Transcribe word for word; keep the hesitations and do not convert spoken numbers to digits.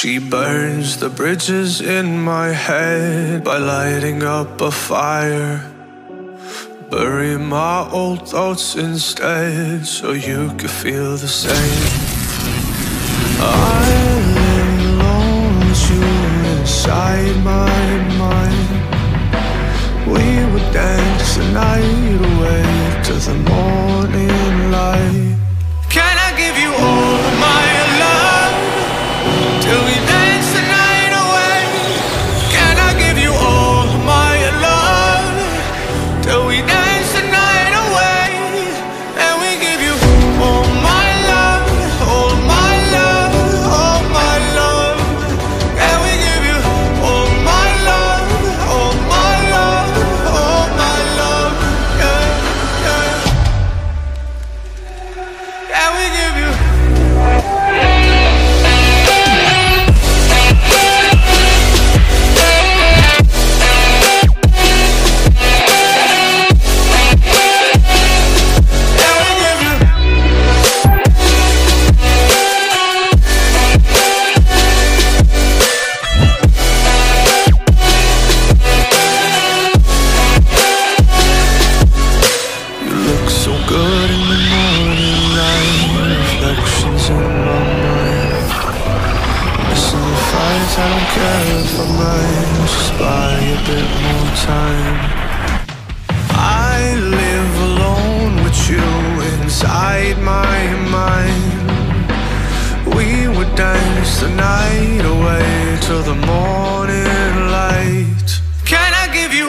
She burns the bridges in my head by lighting up a fire. Bury my old thoughts instead, so you could feel the same. I live alone with you inside my mind. We would dance the night away to the morning light. Can I give you all of my love till we dance the night away? Can I give you all of my love till we dance? The night away till the morning light. Can I give you